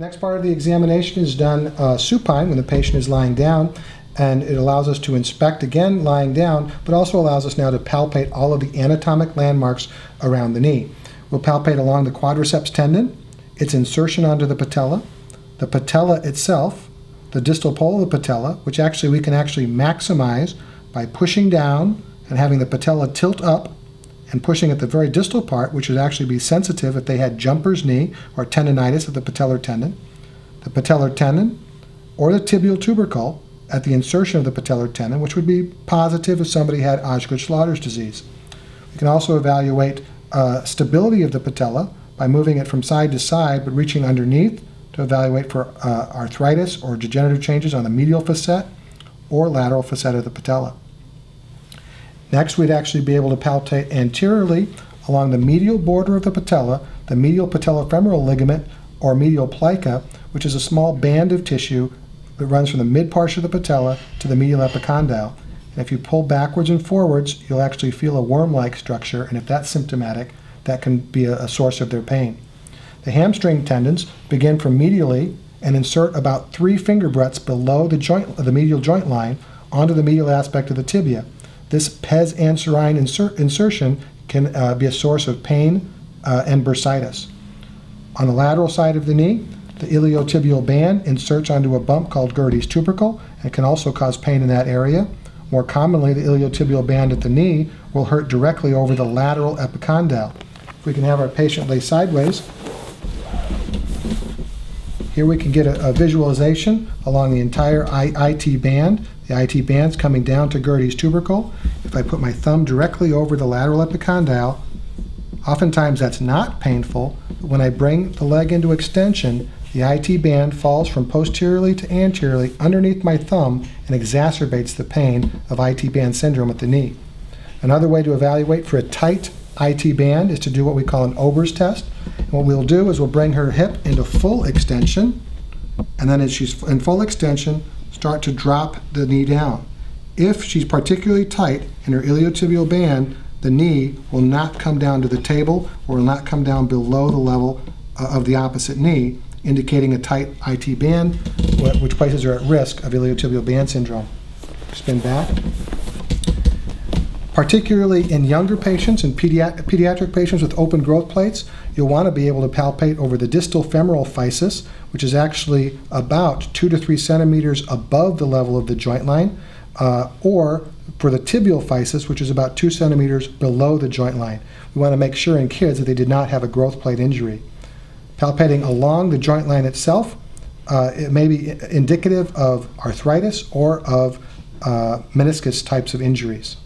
Next part of the examination is done supine, when the patient is lying down, and it allows us to inspect again lying down, but also allows us now to palpate all of the anatomic landmarks around the knee. We'll palpate along the quadriceps tendon, its insertion onto the patella itself, the distal pole of the patella, which actually we can actually maximize by pushing down and having the patella tilt up and pushing at the very distal part, which would actually be sensitive if they had jumper's knee or tendonitis of the patellar tendon, or the tibial tubercle at the insertion of the patellar tendon, which would be positive if somebody had Osgood-Schlatter's disease. We can also evaluate stability of the patella by moving it from side to side, but reaching underneath to evaluate for arthritis or degenerative changes on the medial facet or lateral facet of the patella. Next, we'd actually be able to palpate anteriorly along the medial border of the patella, the medial patellofemoral ligament, or medial plica, which is a small band of tissue that runs from the mid-partial of the patella to the medial epicondyle. And if you pull backwards and forwards, you'll actually feel a worm-like structure, and if that's symptomatic, that can be a source of their pain. The hamstring tendons begin from medially and insert about 3 finger breadths below the medial joint line onto the medial aspect of the tibia. This pes-anserine insertion can be a source of pain and bursitis. On the lateral side of the knee, the iliotibial band inserts onto a bump called Gerdy's tubercle and can also cause pain in that area. More commonly, the iliotibial band at the knee will hurt directly over the lateral epicondyle. If we can have our patient lay sideways, here we can get a visualization along the entire IT band. The IT band's coming down to Gerdy's tubercle. If I put my thumb directly over the lateral epicondyle, oftentimes that's not painful, but when I bring the leg into extension, the IT band falls from posteriorly to anteriorly underneath my thumb and exacerbates the pain of IT band syndrome at the knee. Another way to evaluate for a tight IT band is to do what we call an Ober's test. And what we'll do is we'll bring her hip into full extension, and then as she's in full extension, start to drop the knee down. If she's particularly tight in her iliotibial band, the knee will not come down to the table or will not come down below the level of the opposite knee, indicating a tight IT band, which places her at risk of iliotibial band syndrome. Spin back. Particularly in younger patients and pediatric patients with open growth plates, you'll want to be able to palpate over the distal femoral physis, which is actually about 2 to 3 centimeters above the level of the joint line, or for the tibial physis, which is about 2 centimeters below the joint line. We want to make sure in kids that they did not have a growth plate injury. Palpating along the joint line itself, it may be indicative of arthritis or of meniscus types of injuries.